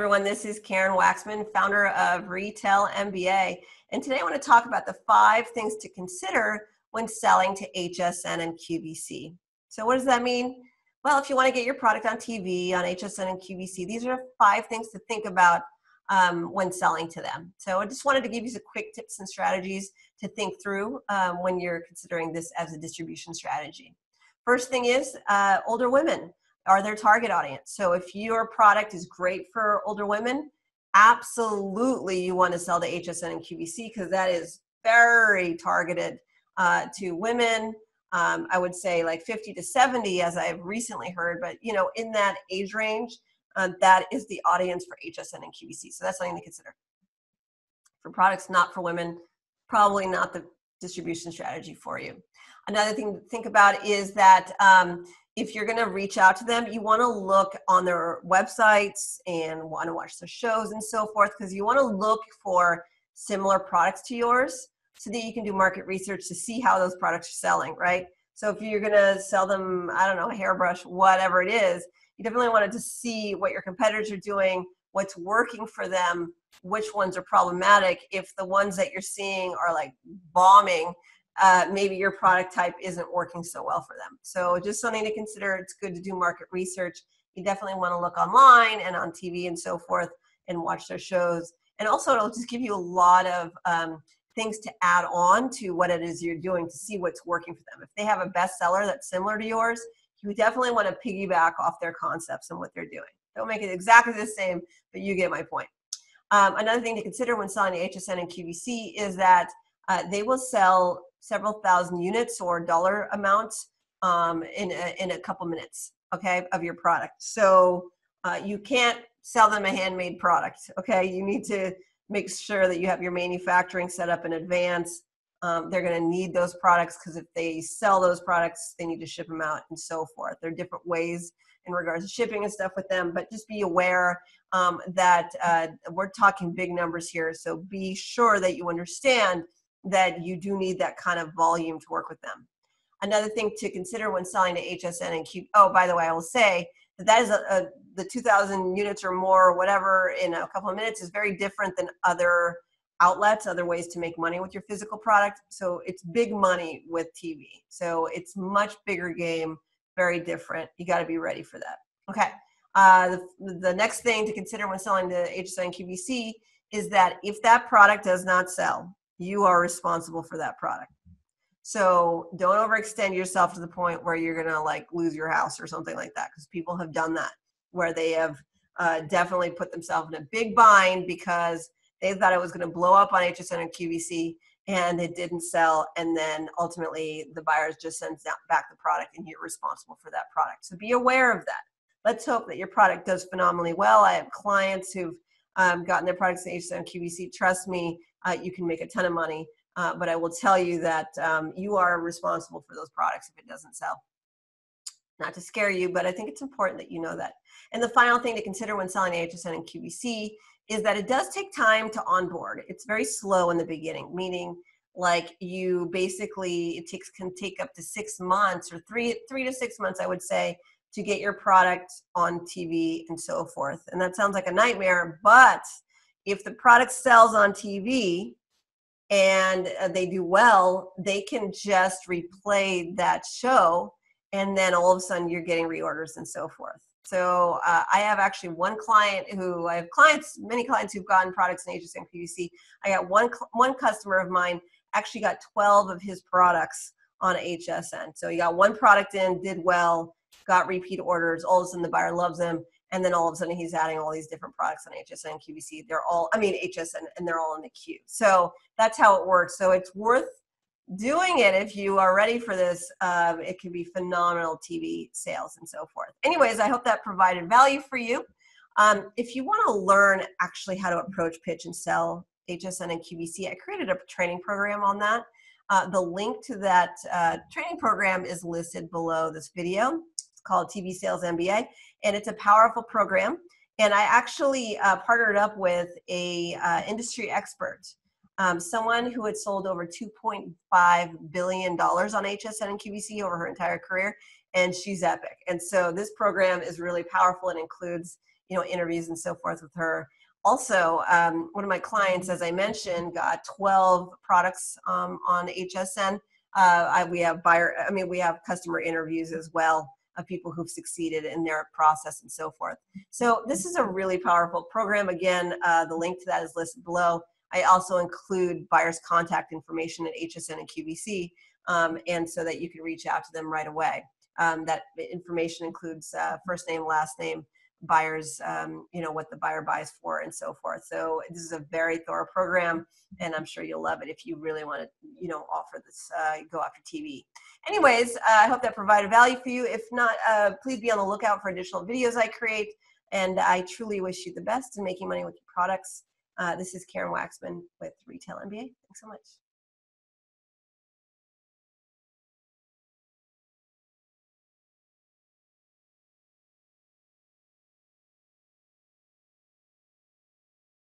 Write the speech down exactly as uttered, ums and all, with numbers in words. everyone. This is Karen Waksman, founder of Retail M B A. And today I want to talk about the five things to consider when selling to H S N and Q V C. So what does that mean? Well, if you want to get your product on T V, on H S N and Q V C, these are five things to think about um, when selling to them. So I just wanted to give you some quick tips and strategies to think through um, when you're considering this as a distribution strategy. First thing is uh, older women are their target audience. So if your product is great for older women, absolutely you want to sell to H S N and Q V C because that is very targeted uh, to women. Um, I would say like fifty to seventy, as I've recently heard, but you know, in that age range, uh, that is the audience for H S N and Q V C. So that's something to consider. For products not for women, probably not the distribution strategy for you. Another thing to think about is that um, if you're going to reach out to them, you want to look on their websites and want to watch their shows and so forth, because you want to look for similar products to yours so that you can do market research to see how those products are selling, right? So if you're going to sell them, I don't know, a hairbrush, whatever it is, you definitely want to see what your competitors are doing, what's working for them, which ones are problematic. If the ones that you're seeing are like bombing, Uh, maybe your product type isn't working so well for them. So just something to consider. It's good to do market research. You definitely want to look online and on T V and so forth and watch their shows. And also it'll just give you a lot of um, things to add on to what it is you're doing to see what's working for them. If they have a bestseller that's similar to yours, you definitely want to piggyback off their concepts and what they're doing. Don't make it exactly the same, but you get my point. Um, another thing to consider when selling to H S N and Q V C is that uh, they will sell several thousand units or dollar amounts um, in, a, in a couple minutes, okay, of your product. So uh, you can't sell them a handmade product, okay? You need to make sure that you have your manufacturing set up in advance. Um, they're gonna need those products because if they sell those products, they need to ship them out and so forth. There are different ways in regards to shipping and stuff with them, but just be aware um, that uh, we're talking big numbers here. So be sure that you understand that you do need that kind of volume to work with them. Another thing to consider when selling to H S N and Q V C, oh, by the way, I will say that that is a, a, the two thousand units or more or whatever in a couple of minutes is very different than other outlets, other ways to make money with your physical product. So it's big money with T V. So it's much bigger game, very different. You got to be ready for that. Okay. Uh, the, the next thing to consider when selling to H S N and Q V C is that if that product does not sell, you are responsible for that product. So don't overextend yourself to the point where you're gonna like lose your house or something like that, because people have done that, where they have uh, definitely put themselves in a big bind because they thought it was gonna blow up on H S N and Q V C and it didn't sell. And then ultimately the buyers just sends back the product and you're responsible for that product. So be aware of that. Let's hope that your product does phenomenally well. I have clients who've um, gotten their products to H S N and Q V C, trust me, Uh, you can make a ton of money, uh, but I will tell you that um, you are responsible for those products if it doesn't sell. Not to scare you, but I think it's important that you know that. And the final thing to consider when selling H S N and Q V C is that it does take time to onboard. It's very slow in the beginning, meaning like you basically, it takes, can take up to six months or three, three to six months, I would say, to get your product on T V and so forth. And that sounds like a nightmare, but if the product sells on T V and they do well, they can just replay that show and then all of a sudden you're getting reorders and so forth. So uh, I have actually one client who, I have clients, many clients who've gotten products in H S N and Q V C. I got one, one customer of mine actually got twelve of his products on H S N. So he got one product in, did well, got repeat orders, all of a sudden the buyer loves him. And then all of a sudden he's adding all these different products on H S N and Q V C. They're all, I mean, H S N, and they're all in the queue. So that's how it works. So it's worth doing it if you are ready for this. Um, it can be phenomenal T V sales and so forth. Anyways, I hope that provided value for you. Um, if you want to learn actually how to approach, pitch, and sell H S N and Q V C, I created a training program on that. Uh, the link to that uh, training program is listed below this video. Called T V Sales M B A, and it's a powerful program. And I actually uh, partnered up with a uh, industry expert, um, someone who had sold over two point five billion dollars on H S N and Q V C over her entire career, and she's epic. And so this program is really powerful. It includes you know, interviews and so forth with her. Also, um, one of my clients, as I mentioned, got twelve products um, on H S N. Uh, I, we have buyer, I mean, we have customer interviews as well of people who've succeeded in their process and so forth. So this is a really powerful program. Again, uh, the link to that is listed below. I also include buyers' contact information at H S N and Q V C, um, and so that you can reach out to them right away. Um, that information includes uh, first name, last name, buyers, um, you know, what the buyer buys for and so forth. So this is a very thorough program, and I'm sure you'll love it if you really want to, you know, offer this, uh, go after T V. Anyways, uh, I hope that provided value for you. If not, uh, please be on the lookout for additional videos I create, and I truly wish you the best in making money with your products. Uh, this is Karen Waksman with Retail M B A. Thanks so much.